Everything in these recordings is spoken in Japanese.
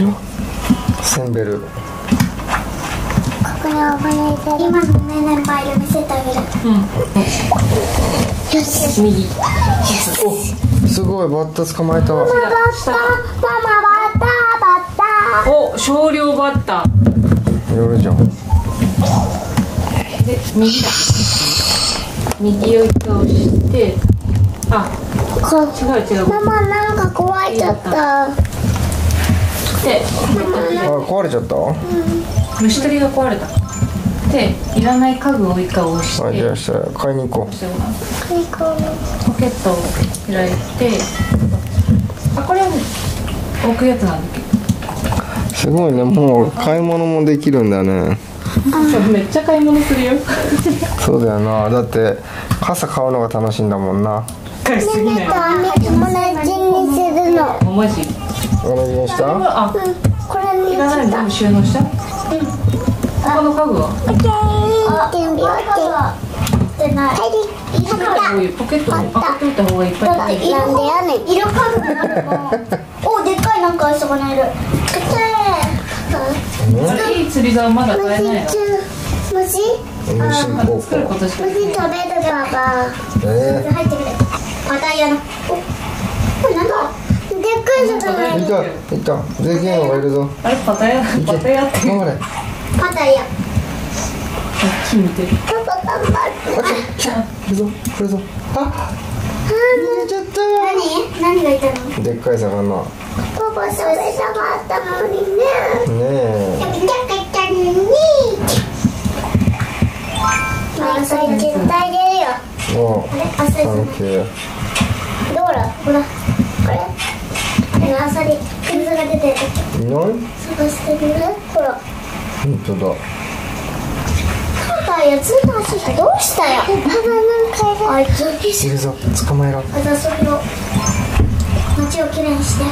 응? 선배를今の目の前を見せてあげる。よし。右。お、すごいバッタ捕まえた。ママバッタ、ママバッタ。お、少量バッタ。やるじゃん。で、右。右を倒して、あ、違う。ママなんか壊れちゃった。で、壊れちゃった？虫取りが壊れた。で、いらない家具を以下押して、じゃあしたら買いに行こう。ポケットを開いて、あ、これ置くやつなんだけど。すごいね、もう買い物もできるんだね。めっちゃ買い物するよ。そうだよな、だって傘買うのが楽しいんだもんな。買いすぎない。友達にするの。おまじ。おまじにした？あ、これに。いらないの収納した？うん。他の家具は？ポケットに開けといた方がいっぱい。だって色家具が。お、でっかいなんかそこにいる。いい釣り竿まだ買えないの？虫？虫作ることしかない。虫食べるパパ。入ってくる。またやる。これなんだ？でっかいじゃない。いた。でけえのがいるぞ。あれパタヤ。頑張れ。パタヤ。決めてる。パパ頑張って。来た。来るぞ。あ、逃げちゃった。何がいたの？でっかい魚。パパそれ触ったのにね。ねえ。ちゃかにに。まあそれ絶対出るよ。おお。あれサンキュー。どうだ？これ。アサリ、クズが出てる。探してくれ。ほら。本当だ。パパ、やつの足がどうしたよ。パパ、なんかいる。あいつ。いるぞ。捕まえろ。またそれを。街をきれいにして。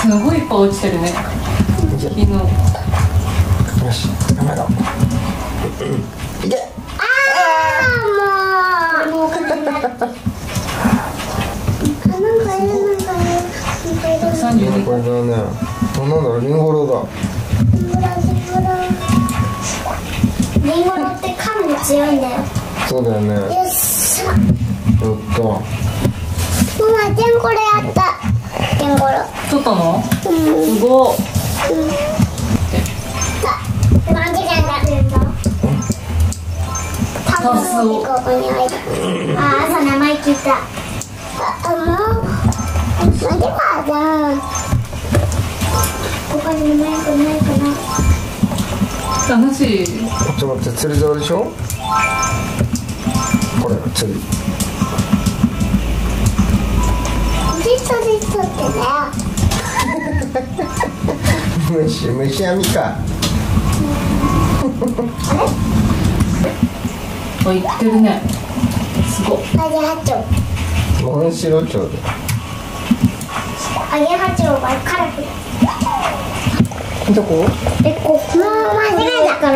すごいいっぱい落ちてるね。昨日。よし、捕まえろ。いけ。ああ、もう。これだね。なんだリンゴロって噛むの強いんだよ。そうだよね。よっしゃ。やった。ママリンゴロやった。リンゴロ。取ったの？うん。すごい。あ、マジでなんだ。タスをここに置いた。あ、朝名前聞いた。なんでまだ。他にもないかないかな。楽しい。ちょっと待って、釣り竿でしょ。これ釣り。じっとってね。虫網か。あれ？あ、いってるね。すごい。アゲハチョウ。モンシロチョウだ。アゲハチョウはカラフル。どこ？ここ間違えたから。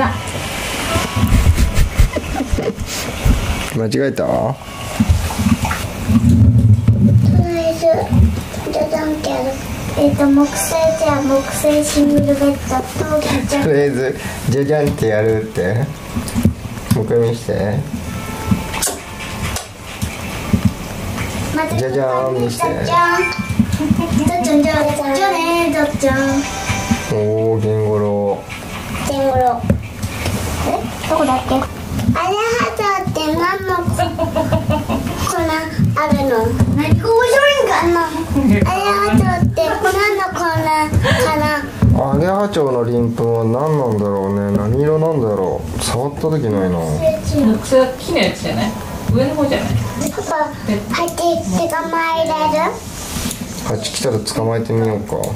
間違えた？とりあえずじゃじゃんけん。木星じゃ木星シングルベッドとじゃん。とりあえずじゃじゃんってやるって。もう一回見して。じゃじゃん見して。じゃね。おお、ゲンゴロ。え、どこだっけ？アゲハチョウって何の粉あるの？何が面白いんかな？アゲハチョウって何の粉かな？アゲハチョウの鱗粉は何なんだろうね。何色なんだろう。触った時ないな。それは木のやつじゃない？上の方じゃない？パパ、ハチ捕まえられる？ハチ来たら捕まえてみようか。お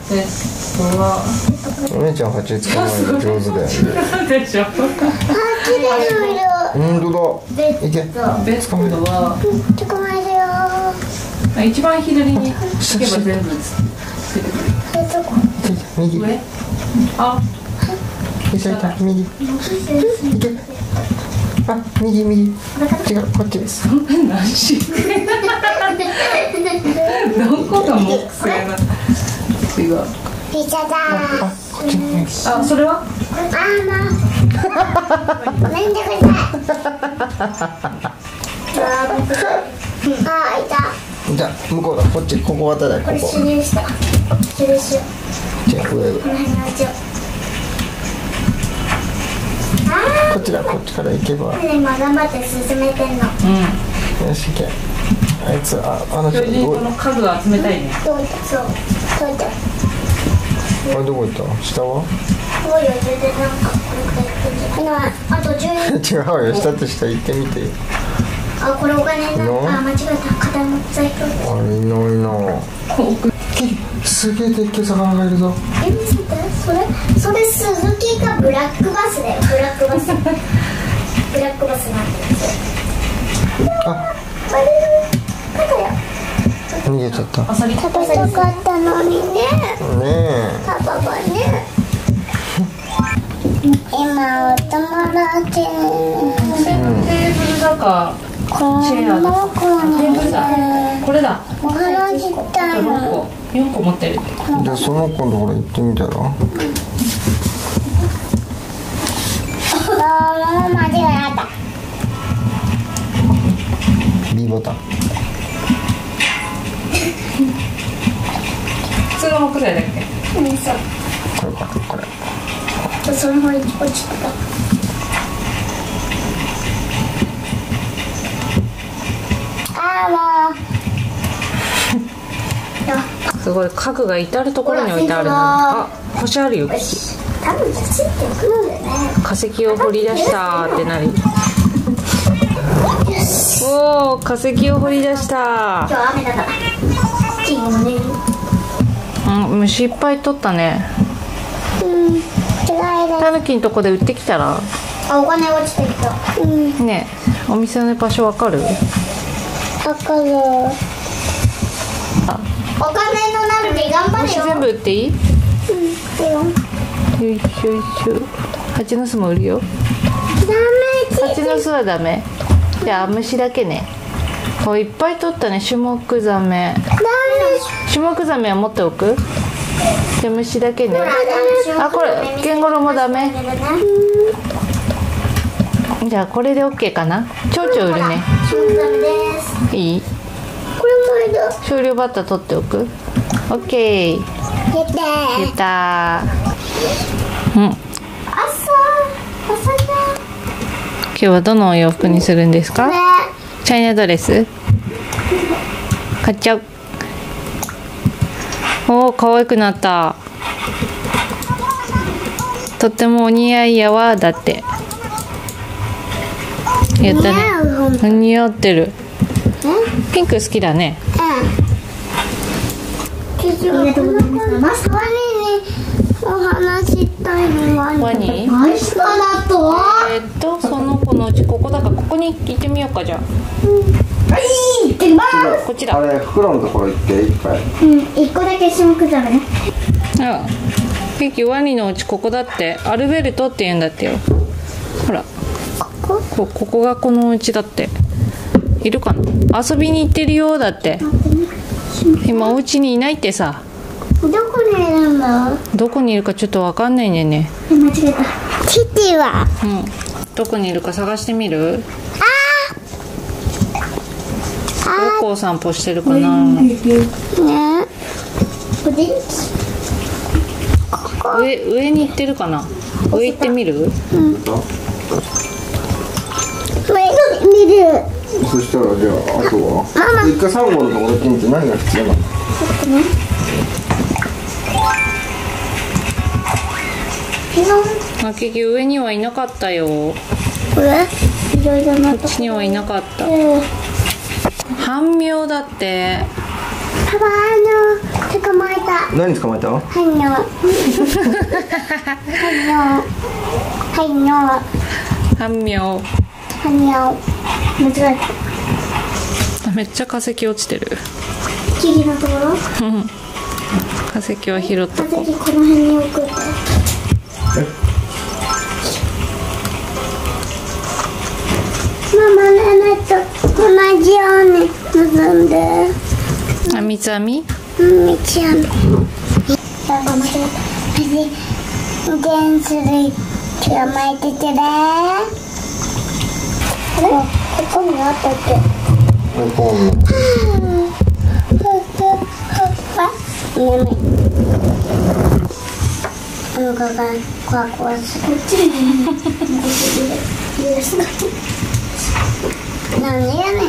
姉ちゃんハチ捕まえる上手だよね。でしょ。ハチ出るよ。本当だ。いけ。捕まえるわ。捕まえるよ。一番左に行けば全部。右。あ。右。いけ。あ、右。違う、こっちです。何して。どこが木星なの？ 이거 피자다. 아, 소리와? 아마. 맨날 그래. 아, 이따. 자, 이거 어째 이거 왔다 나. 이거. 그랬어. 그랬어. 자, 그래. 아,こっちから行けば。ね、まだまだ進めてんの。うん。よし、行け。あいつ、あの人。巨人この家具を集めたいね。そう、そう、そうだ。 どこ行った? 下は? 違うよ、下と下行ってみて。あ、これお金なんか間違えた。肩の財布。あ、いいのいいの。すげえでっけえ魚がいるぞ。え、見せて。それ鈴木がブラックバスだよ。ブラックバス。ブラックバスなんだ。あ、あれ。なんだよ。 逃げちゃった。食べたかったのにね。ねえ。パパがね。今お友達。テーブルだかチェアだか。テーブルだ。これだ。お花自体の。4個持ってる。じゃあその子のところ行ってみたら。もう間違えなかった。Bボタン。 そのくらいだっけ。うん、そう。これか、これ。その方に落ちた。ああ、もう。すごい家具が至る所に置いてあるな。あ、星あるよ。多分きちっと置くのだね。化石を掘り出したってなり。おお、化石を掘り出した。今日雨だから。金ね。 虫いっぱい取ったね。うん、タヌキのとこで売ってきたら。あ、お金落ちてきた。うん。ねえ、お店の場所わかる？わかる。あ、お金のなるで頑張れよ。全部売っていい？うん、いいよ。よいしょよいしょ。蜂の巣も売るよ。ダメ。蜂の巣はダメ。じゃあ虫だけね。お、いっぱい取ったね。シュモクザメ。ダメ。 シュモクザメは持っておく。じゃ虫だけね。あ、これゲンゴロウもダメ。じゃあこれでオッケーかな。蝶々売るね。いい。これもいる。少量バッタ取っておく。オッケー。出た。うん。朝だ。今日はどのお洋服にするんですか。チャイナドレス。買っちゃう。 おお、可愛くなった。とってもお似合いやわ。だって言ったね。似合ってる。ピンク好きだね。その子のうちここだから、ここに行ってみようか。じゃあ はい、行ってきます。こちら。あれ、袋のところ行っていっぱい。うん、一個だけシュモクザメね。あ、ピキワニのうちここだって。アルベルトって言うんだってよ。ほら。ここがこのうちだって。いるかな。遊びに行ってるよ。だって。今お家にいないってさ。どこにいるんだ。どこにいるかちょっとわかんないんだよね。間違えた。キティは。うん。どこにいるか探してみる。 どこを散歩してるかな。ね。上に行ってるかな。上行ってみる。うん。上見る。そしたらじゃああとは一家三号のところ行ってみて何が必要なの。結局上にはいなかったよ。これ？こっちにはいなかった。 半妙だって。パパ、捕まえた。何捕まえたの？半妙。半妙。半妙。半妙。間違えた。めっちゃ化石落ちてる。木々のところ？うん。化石は拾った。化石この辺に置く。ママのやつ。 同じように結んで。あ、三つ編み？うん、三つ編み。Vamos fazer dentro de uma tetera. Eu tô melhor porque. Eu tô melhor. Eu vou com a coisa. 난 미안해.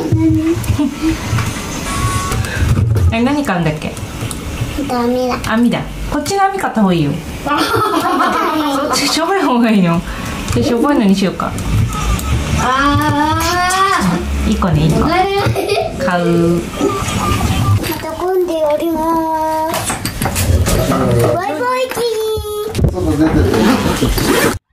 앵간이 깐데게. 아미다. 아미다. 거친 아미 같아 보이요. 저번에 뭐가요? 저 저번에 니시오까. 아. 이거네 이거. 가우. 또 근데 어디가? 와이파이.